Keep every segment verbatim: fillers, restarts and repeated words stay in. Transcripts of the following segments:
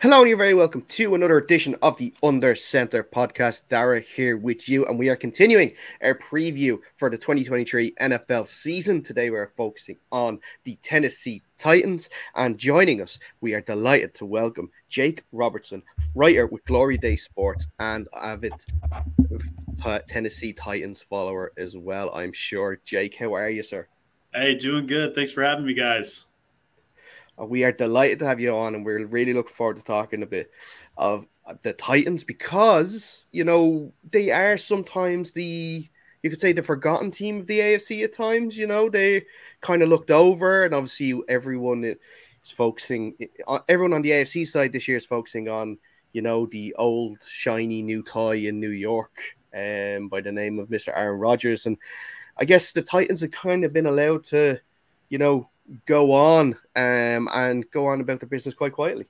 Hello and you're very welcome to another edition of the Under Centre Podcast. Dara here with you, and we are continuing our preview for the twenty twenty-three N F L season. Today we're focusing on the Tennessee Titans, and joining us, we are delighted to welcome Jake Robertson, writer with Glory Day Sports and avid Tennessee Titans follower as well, I'm sure. Jake, how are you, sir? Hey, doing good. Thanks for having me, guys. We are delighted to have you on, and we're really looking forward to talking a bit of the Titans because, you know, they are sometimes the, you could say, the forgotten team of the A F C at times. You know, they kind of looked over, and obviously everyone is focusing, everyone on the A F C side this year is focusing on, you know, the old shiny new toy in New York um, by the name of Mister Aaron Rodgers. And I guess the Titans have kind of been allowed to, you know, go on um, and go on about the business quite quietly.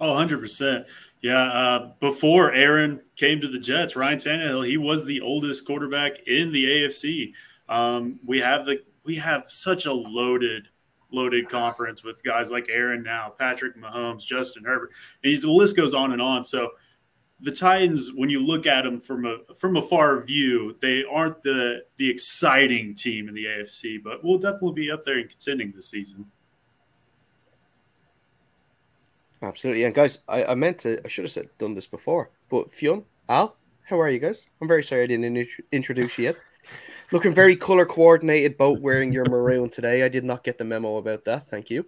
Oh, one hundred percent. Yeah, uh, before Aaron came to the Jets, Ryan Tannehill, he was the oldest quarterback in the A F C. Um, we have the we have such a loaded, loaded conference with guys like Aaron now, Patrick Mahomes, Justin Herbert. And the list goes on and on. So the Titans, when you look at them from a from a far view, they aren't the the exciting team in the A F C, but we'll definitely be up there and contending this season. Absolutely, and guys, I, I meant to, I should have said done this before, but Fionn, Al, how are you guys? I'm very sorry I didn't in introduce you yet. Looking very color coordinated, boat wearing your maroon today. I did not get the memo about that. Thank you.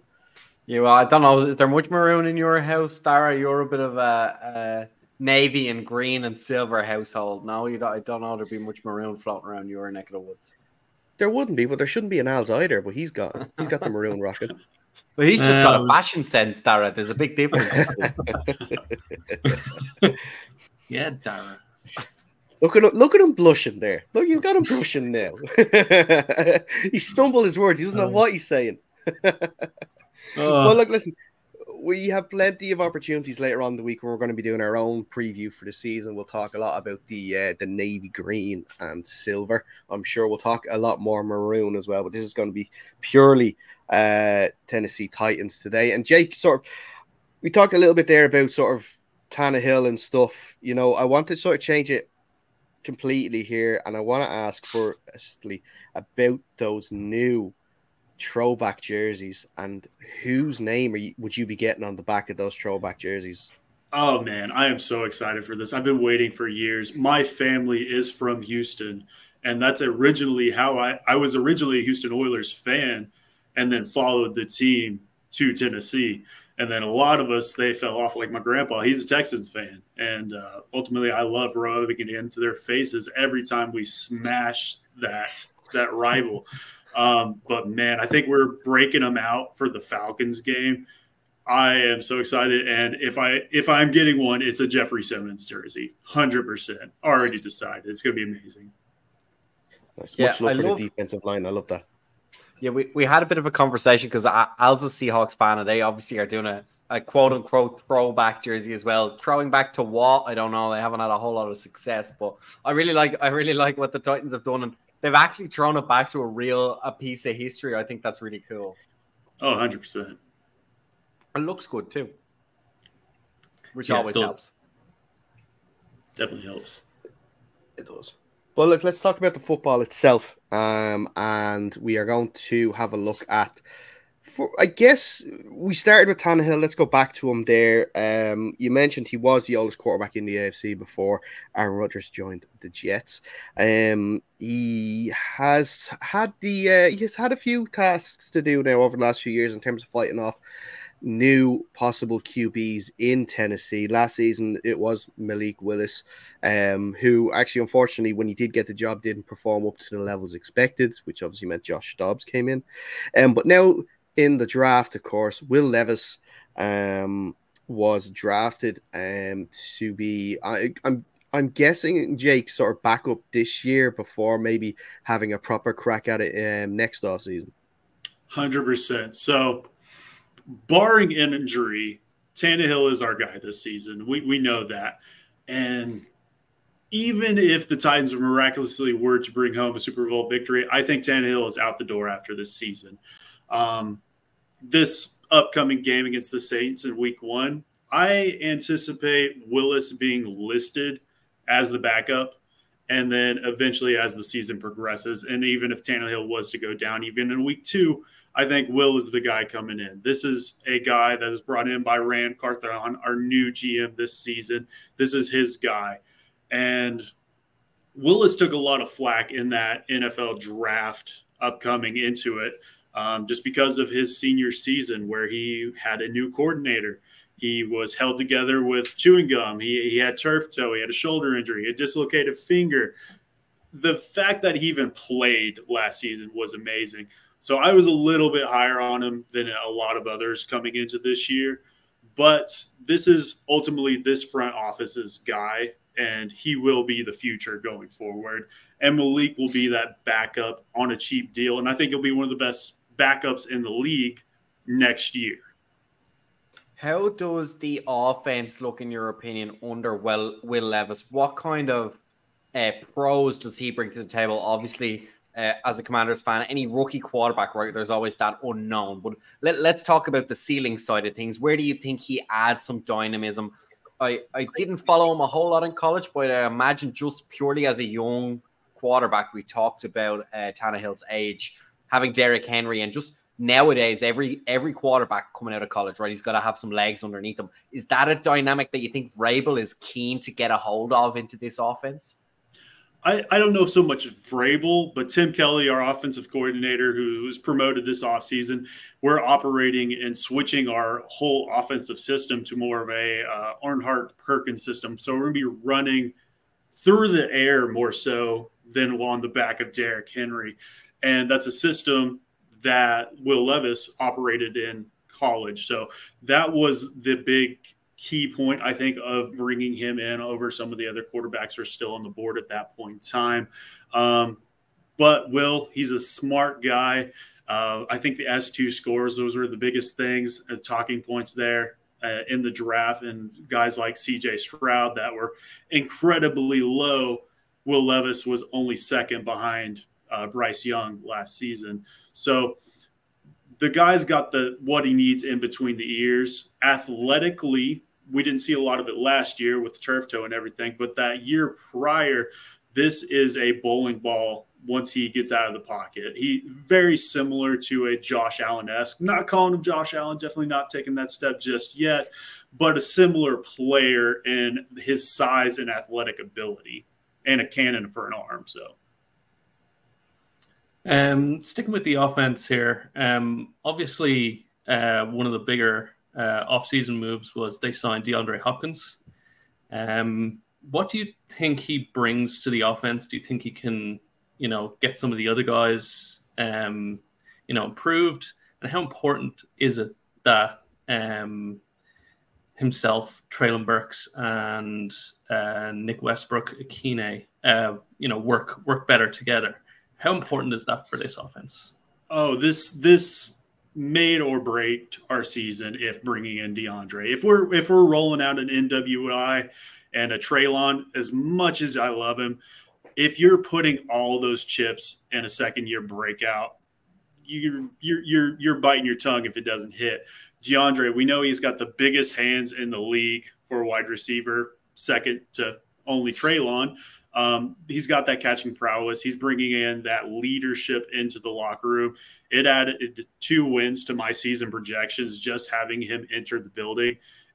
Yeah, well, I don't know. Is there much maroon in your house, Dara? You're a bit of a. a... Navy and green and silver household. No, you don't, I don't know there'd be much maroon floating around your neck of the woods. There wouldn't be, but there shouldn't be an Al's either. But he's got he's got the maroon rocket. But he's just um, got a fashion sense, Dara. There's a big difference. Yeah, Dara. Look at look at him blushing there. Look, you've got him blushing now. He stumbled his words. He doesn't know what he's saying. Oh. Well, look, listen. We have plenty of opportunities later on in the week where we're going to be doing our own preview for the season. We'll talk a lot about the uh, the navy green and silver. I'm sure we'll talk a lot more maroon as well, but this is going to be purely uh, Tennessee Titans today. And Jake, sort of, we talked a little bit there about sort of Tannehill and stuff. You know, I want to sort of change it completely here, and I want to ask firstly about those new throwback jerseys and whose name are you, would you be getting on the back of those throwback jerseys? Oh man, I am so excited for this. I've been waiting for years. My family is from Houston, and that's originally how I, I was originally a Houston Oilers fan, and then followed the team to Tennessee. And then a lot of us, they fell off. Like my grandpa, he's a Texans fan. And uh, ultimately I love rubbing it into their faces every time we smash that, that rival. Um, but, man, I think we're breaking them out for the Falcons game. I am so excited. And if, I, if I'm getting one, it's a Jeffrey Simmons jersey, one hundred percent. Already decided. It's going to be amazing. Nice. Yeah, much love I for love, the defensive line. I love that. Yeah, we, we had a bit of a conversation because Al's a Seahawks fan, and they obviously are doing a, a quote-unquote throwback jersey as well. Throwing back to what? I don't know. They haven't had a whole lot of success. But I really like, I really like what the Titans have done, and they've actually thrown it back to a real a piece of history. I think that's really cool. Oh, one hundred percent. It looks good too, which yeah, always helps. Definitely helps. It does. Well, look, let's talk about the football itself. Um, and we are going to have a look at, for, I guess we started with Tannehill. Let's go back to him there. Um, you mentioned he was the oldest quarterback in the A F C before Aaron Rodgers joined the Jets. Um, he has had the uh, he has had a few tasks to do now over the last few years in terms of fighting off new possible Q Bs in Tennessee. Last season, it was Malik Willis, um, who actually, unfortunately, when he did get the job, didn't perform up to the levels expected, which obviously meant Josh Dobbs came in. Um, but now in the draft, of course, Will Levis um, was drafted um, to be, I, I'm I'm guessing, Jake, sort of back up this year before maybe having a proper crack at it um, next offseason. one hundred percent. So, barring an injury, Tannehill is our guy this season. We we know that. And even if the Titans miraculously were to bring home a Super Bowl victory, I think Tannehill is out the door after this season. Um, this upcoming game against the Saints in week one, I anticipate Willis being listed as the backup, and then eventually as the season progresses. And even if Tannehill was to go down, even in week two, I think Will is the guy coming in. This is a guy that is brought in by Ran Carthon, our new G M this season. This is his guy. And Willis took a lot of flack in that N F L draft upcoming into it, um, just because of his senior season where he had a new coordinator. He was held together with chewing gum. He, he had turf toe. He had a shoulder injury, a dislocated finger. The fact that he even played last season was amazing. So I was a little bit higher on him than a lot of others coming into this year. But this is ultimately this front office's guy, and he will be the future going forward. And Malik will be that backup on a cheap deal, and I think he'll be one of the best backups in the league next year. How does the offense look, in your opinion, under Will, Will Levis? What kind of uh, pros does he bring to the table? Obviously, uh, as a Commanders fan, any rookie quarterback, right, there's always that unknown. But let, let's talk about the ceiling side of things. Where do you think he adds some dynamism? I, I didn't follow him a whole lot in college, but I imagine just purely as a young quarterback, we talked about uh, Tannehill's age, having Derrick Henry, and just nowadays, every every quarterback coming out of college, right, he's got to have some legs underneath him. Is that a dynamic that you think Vrabel is keen to get a hold of into this offense? I, I don't know so much Vrabel, but Tim Kelly, our offensive coordinator, who was promoted this offseason, we're operating and switching our whole offensive system to more of a uh, Earnhardt Perkins system. So we're going to be running through the air more so than on the back of Derrick Henry. And that's a system that Will Levis operated in college. So that was the big key point, I think, of bringing him in over some of the other quarterbacks who are still on the board at that point in time. Um, but Will, he's a smart guy. Uh, I think the S two scores, those were the biggest things, uh, talking points there uh, in the draft, and guys like C J Stroud that were incredibly low. Will Levis was only second behind Uh, Bryce Young last season. So the guy's got the what he needs in between the ears. Athletically, we didn't see a lot of it last year with the turf toe and everything, but that year prior, this is a bowling ball once he gets out of the pocket. He very similar to a Josh Allen-esque. Not calling him Josh Allen, definitely not taking that step just yet, but a similar player in his size and athletic ability, and a cannon for an arm. So Um, sticking with the offense here, um, obviously uh, one of the bigger uh, off-season moves was they signed DeAndre Hopkins. Um, what do you think he brings to the offense? Do you think he can, you know, get some of the other guys, um, you know, improved? And how important is it that um, himself, Treylon Burks, and uh, Nick Westbrook-Ikhine, uh, you know, work work better together? How important is that for this offense? Oh, this this made or break our season if bringing in DeAndre. If we're if we're rolling out an N W I and a Treylon, as much as I love him, if you're putting all those chips in a second year breakout, you're you're you're you're biting your tongue if it doesn't hit. DeAndre, we know he's got the biggest hands in the league for a wide receiver, second to only Treylon. Um, he's got that catching prowess. He's bringing in that leadership into the locker room. It added two wins to my season projections, just having him enter the building.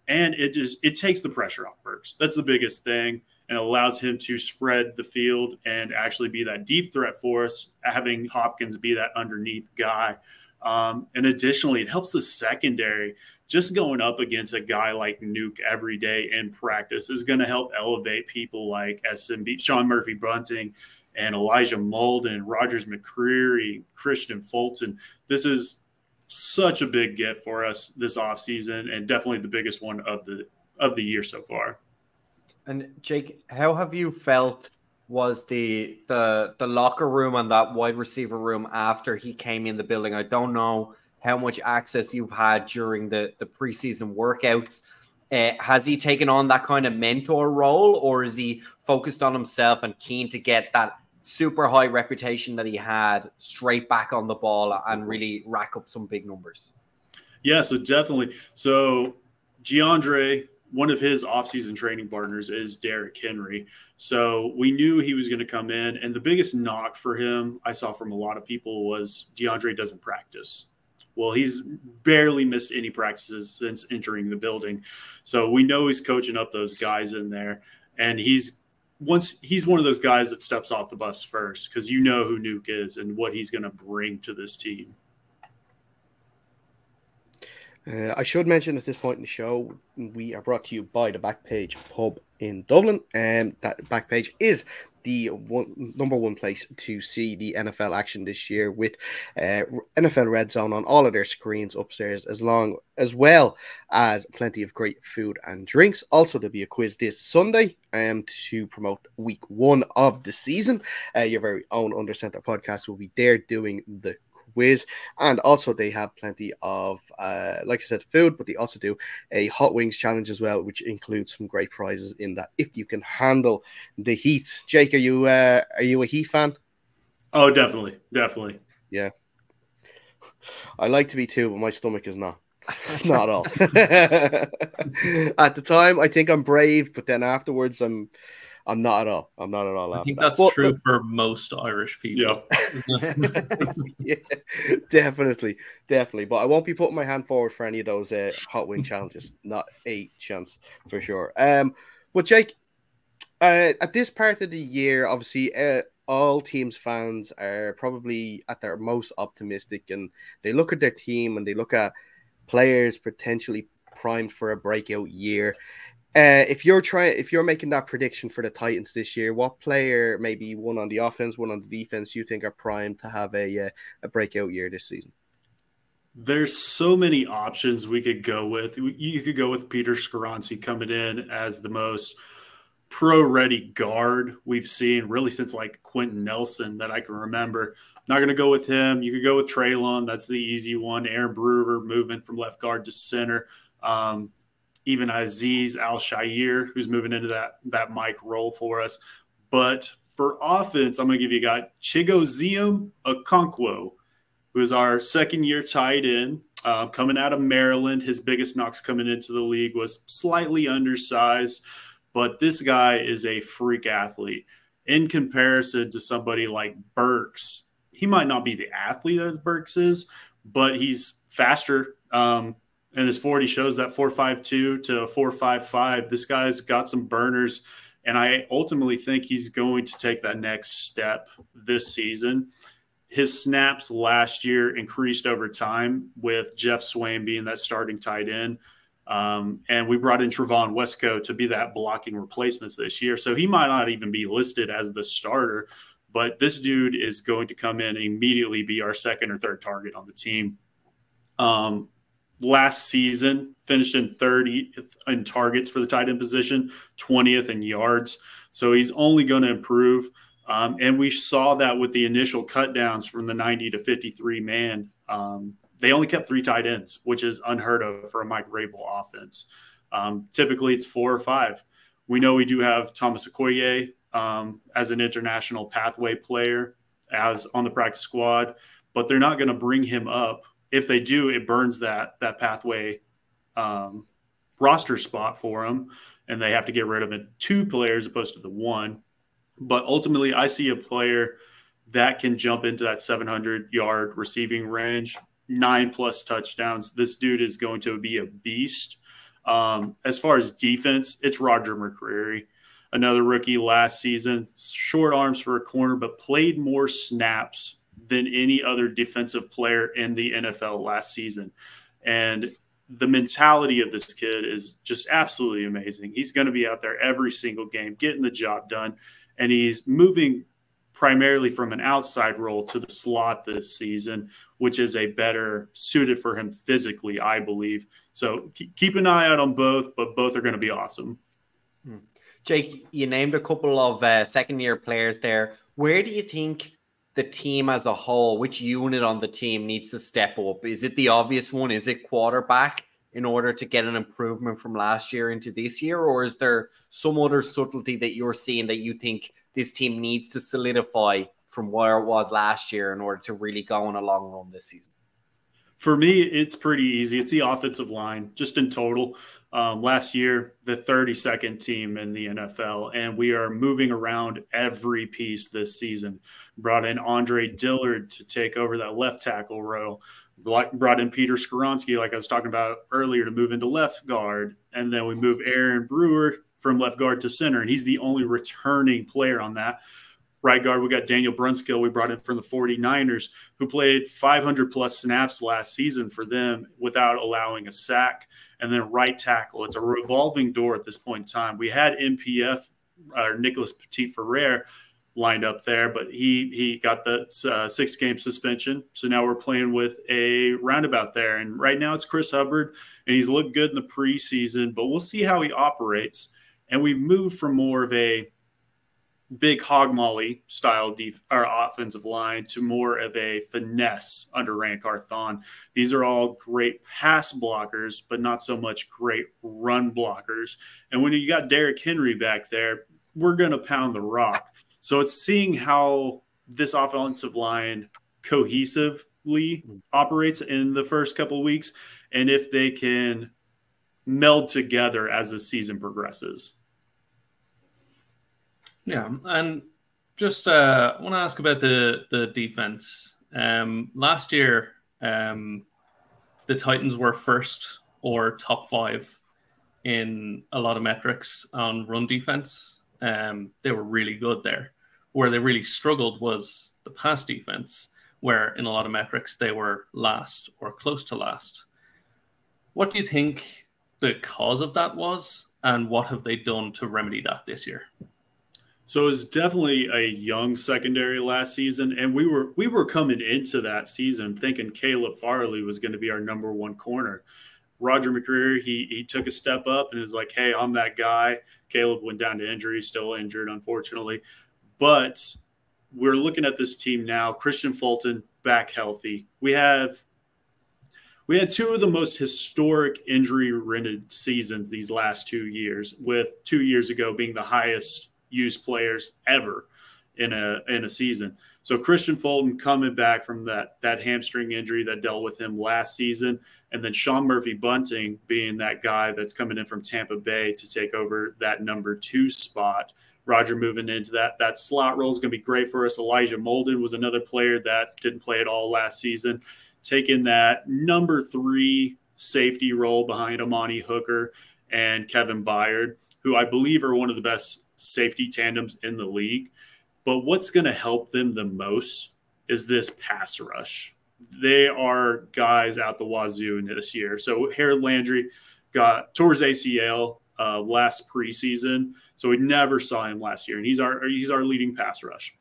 And it just, it takes the pressure off Burks. That's the biggest thing, and allows him to spread the field and actually be that deep threat for us, having Hopkins be that underneath guy. Um, and additionally, it helps the secondary. Just going up against a guy like Nuke every day in practice is going to help elevate people like S M B, Sean Murphy-Bunting, and Elijah Molden, Rogers McCreary, Christian Fulton. This is such a big get for us this offseason, and definitely the biggest one of the of the year so far. And Jake, how have you felt was the the the locker room and that wide receiver room after he came in the building? I don't know how much access you've had during the, the preseason workouts. Uh, has he taken on that kind of mentor role, or is he focused on himself and keen to get that super high reputation that he had straight back on the ball and really rack up some big numbers? Yeah, so definitely. So DeAndre one of his offseason training partners is Derrick Henry. So we knew he was going to come in. And the biggest knock for him I saw from a lot of people was DeAndre doesn't practice. Well, he's barely missed any practices since entering the building. So we know he's coaching up those guys in there. And he's once he's one of those guys that steps off the bus first, because you know who Nuke is and what he's going to bring to this team. Uh, I should mention at this point in the show, we are brought to you by the Backpage Pub in Dublin. And um, that Backpage is the one, number one place to see the N F L action this year, with uh, N F L Red Zone on all of their screens upstairs, as long as well as plenty of great food and drinks. Also, there'll be a quiz this Sunday um, to promote week one of the season. Uh, your very own Under Centre podcast will be there doing the quiz, and also they have plenty of uh like I said, food, but they also do a hot wings challenge as well, which includes some great prizes in that if you can handle the heat. Jake, are you uh are you a Heat fan? Oh, definitely, definitely. Yeah, I like to be too, but my stomach is not not at all. At the time I think I'm brave, but then afterwards I'm I'm not at all. I'm not at all. I think that's that. true but, for most Irish people. Yeah. Yeah, definitely. Definitely. But I won't be putting my hand forward for any of those uh, hot wing challenges. Not a chance for sure. Um, but Jake, uh, at this part of the year, obviously, uh, all teams' fans are probably at their most optimistic, and they look at their team and they look at players potentially primed for a breakout year. Uh, if you're trying, if you're making that prediction for the Titans this year, what player, maybe one on the offense, one on the defense, you think are primed to have a uh, a breakout year this season? There's so many options we could go with. You could go with Peter Skoronski coming in as the most pro-ready guard we've seen really since like Quentin Nelson that I can remember. Not going to go with him. You could go with Treylon. That's the easy one. Aaron Brewer moving from left guard to center. Um, Even Aziz Al-Shair, who's moving into that that Mike role for us. But for offense, I'm going to give you a guy, Chigozie Okonkwo, who is our second-year tight end, uh, coming out of Maryland. His biggest knocks coming into the league was slightly undersized, but this guy is a freak athlete. In comparison to somebody like Burks, he might not be the athlete that Burks is, but he's faster. Um And his forty shows that four five two to four five five. This guy's got some burners, and I ultimately think he's going to take that next step this season. His snaps last year increased over time with Jeff Swain being that starting tight end. Um, and we brought in Trevon Wesco to be that blocking replacements this year. So he might not even be listed as the starter, but this dude is going to come in and immediately be our second or third target on the team. Um, Last season, finished in thirtieth in targets for the tight end position, twentieth in yards. So he's only going to improve. Um, and we saw that with the initial cutdowns from the ninety to fifty-three man. Um, they only kept three tight ends, which is unheard of for a Mike Vrabel offense. Um, typically, it's four or five. We know we do have Thomas Okoye um, as an international pathway player as on the practice squad, but they're not going to bring him up. If they do, it burns that that pathway um, roster spot for them, and they have to get rid of it two players opposed to the one. But ultimately, I see a player that can jump into that seven hundred yard receiving range, nine plus touchdowns. This dude is going to be a beast. Um, as far as defense, it's Rogers McCreary, another rookie last season. Short arms for a corner, but played more snaps than any other defensive player in the N F L last season. And the mentality of this kid is just absolutely amazing. He's going to be out there every single game, getting the job done. And he's moving primarily from an outside role to the slot this season, which is a better suited for him physically, I believe. So keep an eye out on both, but both are going to be awesome. Jake, you named a couple of uh, second-year players there. Where do you think the team as a whole, which unit on the team needs to step up? Is it the obvious one? Is it quarterback in order to get an improvement from last year into this year? Or is there some other subtlety that you're seeing that you think this team needs to solidify from where it was last year in order to really go on a long run this season? For me, it's pretty easy. It's the offensive line, just in total. Um, last year, the thirty-second team in the N F L, and we are moving around every piece this season. Brought in Andre Dillard to take over that left tackle role. Brought in Peter Skoronski, like I was talking about earlier, to move into left guard. And then we move Aaron Brewer from left guard to center, and he's the only returning player on that. Right guard, we got Daniel Brunskill, we brought in from the forty-niners, who played five hundred plus snaps last season for them without allowing a sack. And then right tackle, it's a revolving door at this point in time. We had N P F, or uh, Nicholas Petit-Ferrer, lined up there, but he he got the uh, six-game suspension. So now we're playing with a roundabout there. And right now it's Chris Hubbard, and he's looked good in the preseason, but we'll see how he operates. And we've moved from more of a big hog molly style def- or offensive line to more of a finesse under Ran Carthon. These are all great pass blockers, but not so much great run blockers. And when you got Derrick Henry back there, we're going to pound the rock. So it's seeing how this offensive line cohesively operates in the first couple of weeks and if they can meld together as the season progresses. Yeah, and just uh, I want to ask about the, the defense. Um, last year, um, the Titans were first or top five in a lot of metrics on run defense. Um, they were really good there. Where they really struggled was the pass defense, where in a lot of metrics they were last or close to last. What do you think the cause of that was, and what have they done to remedy that this year? So it was definitely a young secondary last season, and we were we were coming into that season thinking Caleb Farley was going to be our number one corner. Roger McCreary, he he took a step up and was like, hey, I'm that guy. Caleb went down to injury, still injured, unfortunately. But we're looking at this team now. Christian Fulton, back healthy. We have we had two of the most historic injury-ridden seasons these last two years, with two years ago being the highest used players ever in a in a season. So Christian Fulton coming back from that that hamstring injury that dealt with him last season, and then Sean Murphy-Bunting being that guy that's coming in from Tampa Bay to take over that number two spot. Roger moving into that that slot role is going to be great for us. Elijah Molden was another player that didn't play at all last season, taking that number three safety role behind Amani Hooker and Kevin Byard, who I believe are one of the best safety tandems in the league. But what's going to help them the most is this pass rush. They are guys out the wazoo this year. So Harold Landry got tore his A C L uh, last preseason, so we never saw him last year, and he's our he's our leading pass rush.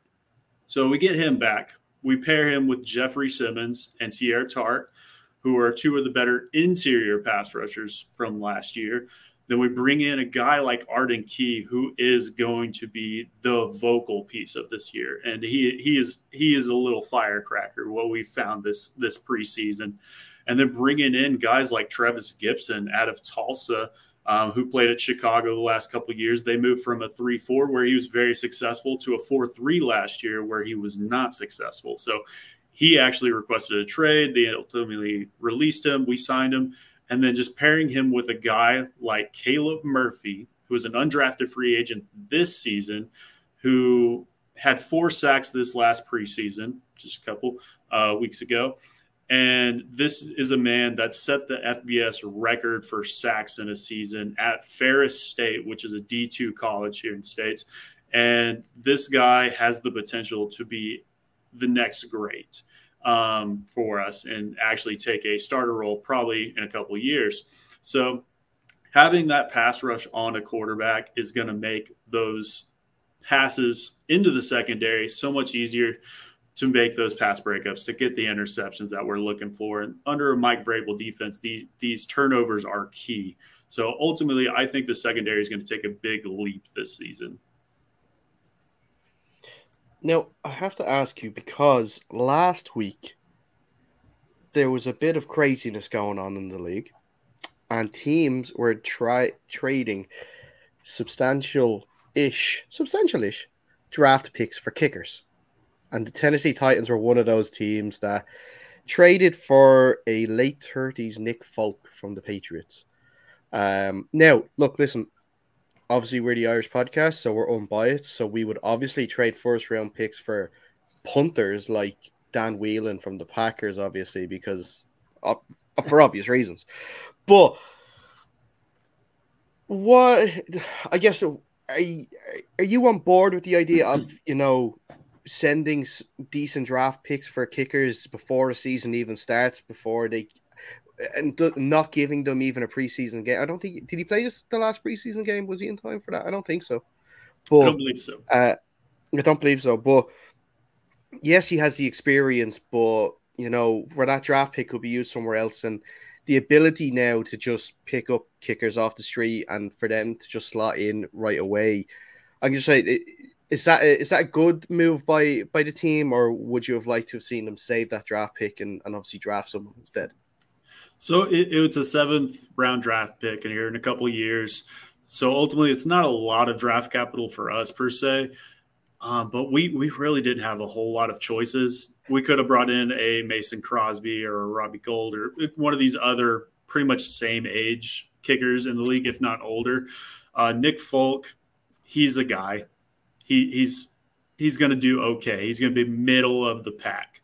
So we get him back. We pair him with Jeffrey Simmons and Tier Tart, who are two of the better interior pass rushers from last year. Then we bring in a guy like Arden Key, who is going to be the vocal piece of this year. And he he is he is a little firecracker, what we found this this preseason. And then bringing in guys like Travis Gibson out of Tulsa, um, who played at Chicago the last couple of years. They moved from a three four, where he was very successful, to a four three last year, where he was not successful. So he actually requested a trade. They ultimately released him. We signed him. And then just pairing him with a guy like Caleb Murphy, who is an undrafted free agent this season, who had four sacks this last preseason, just a couple uh, weeks ago. And this is a man that set the F B S record for sacks in a season at Ferris State, which is a D two college here in the States. And this guy has the potential to be the next great um for us, and actually take a starter role probably in a couple of years. So having that pass rush on a quarterback is going to make those passes into the secondary so much easier to make those pass breakups, to get the interceptions that we're looking for. And under a Mike Vrabel defense, these these turnovers are key. So ultimately, I think the secondary is going to take a big leap this season. Now, I have to ask you, because last week there was a bit of craziness going on in the league, and teams were try trading substantial-ish, substantial-ish draft picks for kickers. And the Tennessee Titans were one of those teams that traded for a late thirties Nick Folk from the Patriots. Um, now, look, listen, obviously we're the Irish podcast, so we're unbiased. So we would obviously trade first round picks for punters like Dan Whelan from the Packers, obviously, because uh, for obvious reasons. But what I guess are you, are you on board with the idea of, you know, sending decent draft picks for kickers before a season even starts, before they and not giving them even a preseason game? I don't think did he play this the last preseason game? Was he in time for that? I don't think so. But, I don't believe so. Uh, I don't believe so. But yes, he has the experience, but you know, for that draft pick could be used somewhere else, and the ability now to just pick up kickers off the street and for them to just slot in right away. I can just say, is that is that a good move by by the team, or would you have liked to have seen them save that draft pick and, and obviously draft someone instead? So it, it's a seventh round draft pick, and here in a couple of years. So ultimately, it's not a lot of draft capital for us per se. Um, but we we really didn't have a whole lot of choices. We could have brought in a Mason Crosby or a Robbie Gould or one of these other pretty much same age kickers in the league, if not older. Uh, Nick Folk, he's a guy. He he's he's going to do okay. He's going to be middle of the pack.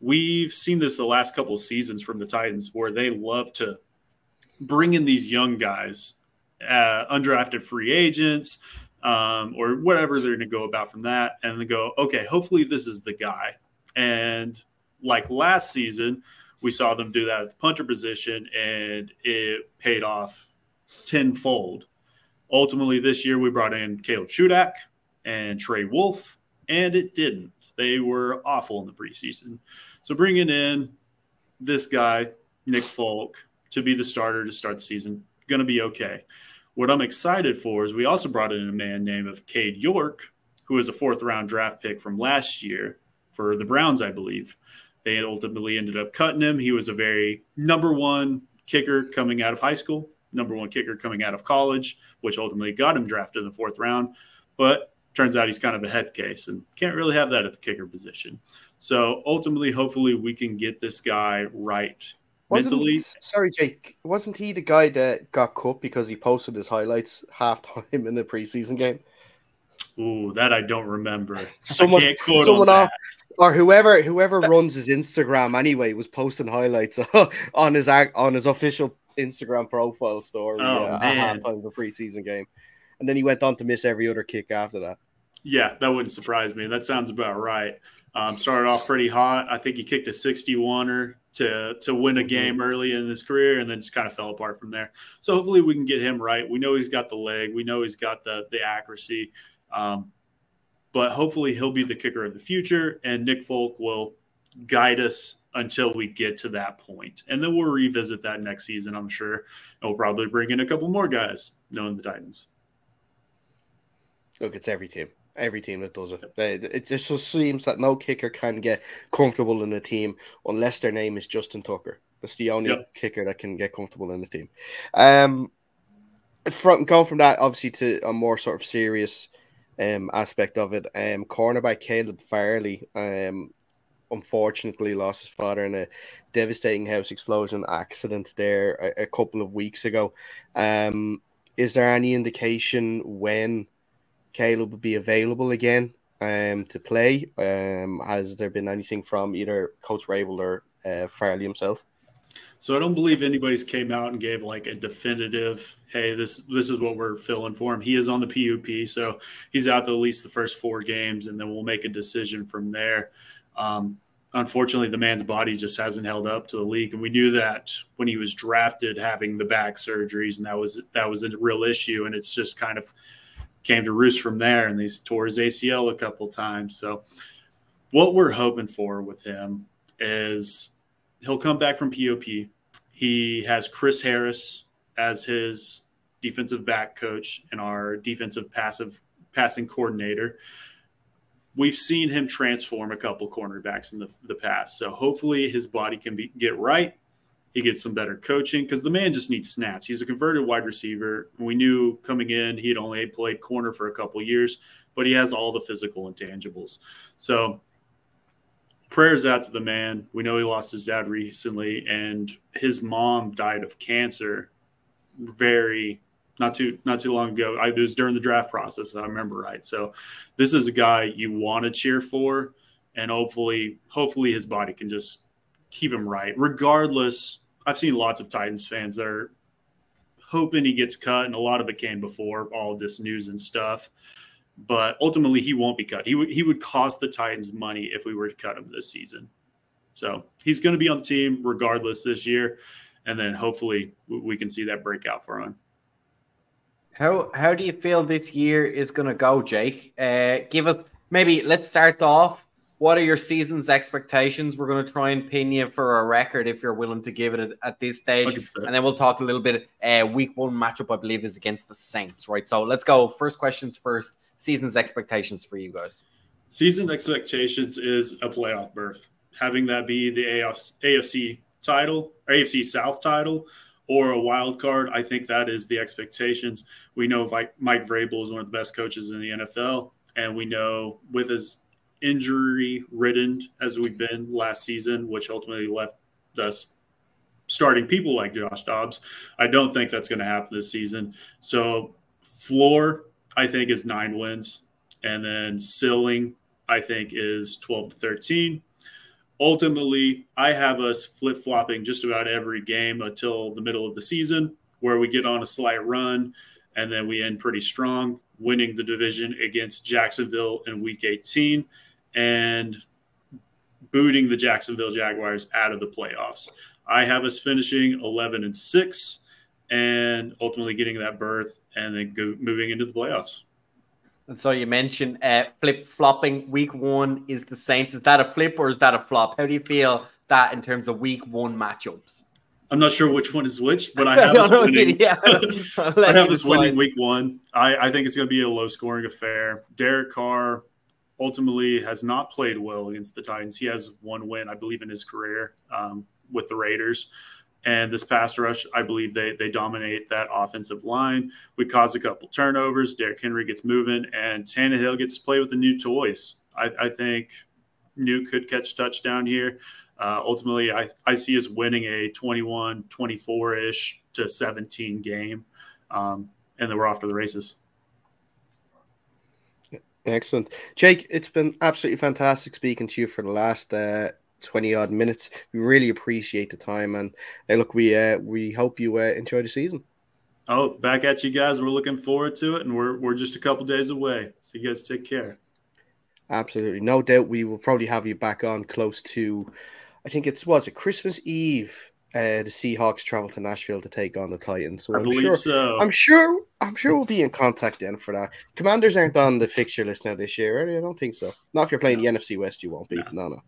We've seen this the last couple of seasons from the Titans, where they love to bring in these young guys, uh, undrafted free agents, Um, or whatever they're going to go about from that, and then go, okay, hopefully this is the guy. And like last season, we saw them do that at the punter position, and it paid off tenfold. Ultimately, this year we brought in Caleb Shudak and Trey Wolfe, and it didn't. They were awful in the preseason. So bringing in this guy, Nick Folk, to be the starter to start the season, going to be okay. What I'm excited for is we also brought in a man named Cade York, who is a fourth-round draft pick from last year for the Browns, I believe. They ultimately ended up cutting him. He was a very number one kicker coming out of high school, number one kicker coming out of college, which ultimately got him drafted in the fourth round. But turns out he's kind of a head case and can't really have that at the kicker position. So ultimately, hopefully, we can get this guy right. Mentally. Sorry, Jake. Wasn't he the guy that got cut because he posted his highlights halftime in the preseason game? Ooh, that I don't remember. Someone, I can't quote someone on that. Or, or whoever whoever that, runs his Instagram anyway was posting highlights on his on his official Instagram profile story oh, uh, at halftime of the preseason game, and then he went on to miss every other kick after that. Yeah, that wouldn't surprise me. That sounds about right. Um, started off pretty hot. I think he kicked a sixty-one-er to to win a game early in his career, and then just kind of fell apart from there. So hopefully we can get him right. We know he's got the leg. We know he's got the the accuracy. Um, but hopefully he'll be the kicker of the future, and Nick Folk will guide us until we get to that point. And then we'll revisit that next season, I'm sure. And we'll probably bring in a couple more guys, knowing the Titans. Look, it's every team. Every team that does it. It just seems that no kicker can get comfortable in a team unless their name is Justin Tucker. That's the only yep. kicker that can get comfortable in the team. Um, from going from that, obviously, to a more sort of serious um, aspect of it, um, cornerback Caleb Farley um, unfortunately lost his father in a devastating house explosion accident there a, a couple of weeks ago. Um, is there any indication when Caleb will be available again um, to play? Um, has there been anything from either Coach Rabel or uh, Farley himself? So I don't believe anybody's came out and gave like a definitive, hey, this this is what we're filling for him. He is on the P U P, so he's out at least the first four games, and then we'll make a decision from there. Um, unfortunately, the man's body just hasn't held up to the league, and we knew that when he was drafted, having the back surgeries, and that was that was a real issue, and it's just kind of came to roost from there, and he's tore his A C L a couple times. So what we're hoping for with him is he'll come back from P O P. He has Chris Harris as his defensive back coach and our defensive passive passing coordinator. We've seen him transform a couple cornerbacks in the, the past. So hopefully his body can be, get right. He gets some better coaching because the man just needs snaps. He's a converted wide receiver. We knew coming in he had only played corner for a couple years, but he has all the physical intangibles. So prayers out to the man. We know he lost his dad recently, and his mom died of cancer very not too not too long ago. I, it was during the draft process, if I remember right. So this is a guy you want to cheer for, and hopefully, hopefully his body can just keep him right. Regardless, I've seen lots of Titans fans that are hoping he gets cut, and a lot of it came before all this news and stuff. But ultimately, he won't be cut. He would he would cost the Titans money if we were to cut him this season. So he's going to be on the team regardless this year, and then hopefully we can see that breakout for him. How how do you feel this year is going to go, Jake? Uh, give us maybe let's start off. What are your season's expectations? We're going to try and pin you for a record if you're willing to give it at, at this stage. one hundred percent. And then we'll talk a little bit. Uh, week one matchup, I believe, is against the Saints, right? So let's go. First questions first. Season's expectations for you guys. Season expectations is a playoff berth. Having that be the A F C title, or A F C South title, or a wild card, I think that is the expectations. We know Mike Vrabel is one of the best coaches in the N F L, and we know with his injury-ridden as we've been last season, which ultimately left us starting people like Josh Dobbs, I don't think that's going to happen this season. So floor, I think, is nine wins, and then ceiling, I think, is twelve to thirteen. Ultimately, I have us flip-flopping just about every game until the middle of the season, where we get on a slight run, and then we end pretty strong, winning the division against Jacksonville in Week eighteen and booting the Jacksonville Jaguars out of the playoffs. I have us finishing eleven and six and ultimately getting that berth and then go, moving into the playoffs. And so you mentioned uh, flip-flopping. Week one is the Saints. Is that a flip or is that a flop? How do you feel that in terms of week one matchups? I'm not sure which one is which, but I have us no, no, winning. Yeah. I have us winning week one. I, I think it's going to be a low-scoring affair. Derek Carr ultimately has not played well against the Titans. He has one win, I believe, in his career um, with the Raiders. And this pass rush, I believe they they dominate that offensive line. We cause a couple turnovers. Derrick Henry gets moving, and Tannehill gets to play with the new toys. I, I think Nuke could catch touchdown here. Uh, ultimately, I, I see us winning a twenty-one twenty-four-ish to seventeen game, um, and then we're off to the races. Excellent. Jake, it's been absolutely fantastic speaking to you for the last uh, – twenty odd minutes. We really appreciate the time, and hey, look, we uh we hope you uh, enjoy the season. Oh, back at you guys. We're looking forward to it, and we're we're just a couple days away, so you guys take care. Absolutely, no doubt. We will probably have you back on close to, I think it's was it Christmas Eve. Uh, the Seahawks travel to Nashville to take on the Titans. So I I'm believe sure, so. I'm sure. I'm sure we'll be in contact then for that. Commanders aren't on the fixture list now this year, right? I don't think so. Not if you're playing no. the N F C West, you won't be. No, no. no.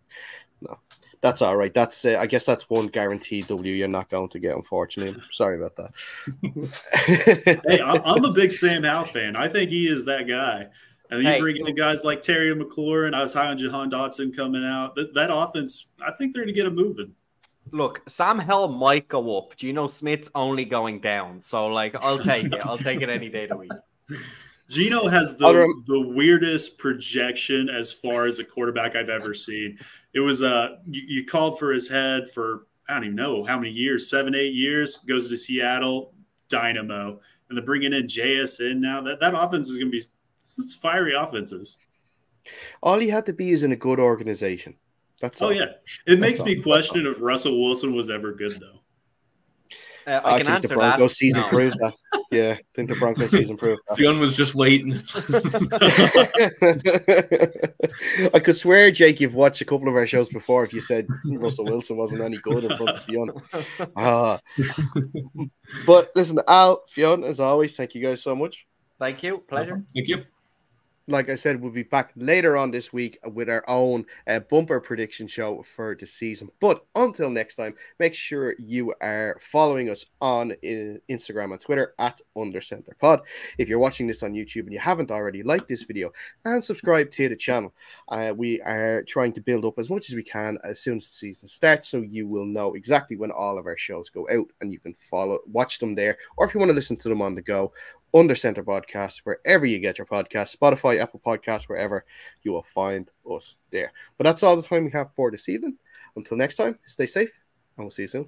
No, that's all right. That's uh, I guess that's one guaranteed W you're not going to get, unfortunately. Sorry about that. Hey, I'm a big Sam Howell fan. I think he is that guy. And hey, you bring in guys like Terry McLaurin. I was high on Jahan Dotson coming out. That, that offense, I think they're going to get him moving. Look, Sam Howell might go up. Geno Smith's only going down. So, like, I'll take it. I'll take it any day of the week. Geno has the, the weirdest projection as far as a quarterback I've ever seen. It was uh, you, you called for his head for, I don't even know how many years, seven, eight years, goes to Seattle, dynamo. And they're bringing in J S N now. That, that offense is going to be it's fiery offenses. All he had to be is in a good organization. That's all. Oh, yeah. It makes me question if Russell Wilson was ever good, though. Uh, I, I can think answer the Broncos that. season no. proved that. Yeah, I think the Broncos season proved that. Fionn was just waiting. I could swear, Jake, you've watched a couple of our shows before if you said Russell Wilson wasn't any good in front of Fionn. Ah. But listen, Al, Fionn, as always, thank you guys so much. Thank you. Pleasure. Thank you. Like I said, we'll be back later on this week with our own uh, bumper prediction show for the season. But until next time, make sure you are following us on Instagram and Twitter at Under Centre Pod. If you're watching this on YouTube and you haven't already, like this video and subscribe to the channel. Uh, we are trying to build up as much as we can as soon as the season starts, so you will know exactly when all of our shows go out and you can follow, watch them there. Or if you want to listen to them on the go, Under Centre Podcast, wherever you get your podcasts, Spotify, Apple Podcasts, wherever, you will find us there. But that's all the time we have for this evening. Until next time, stay safe, and we'll see you soon.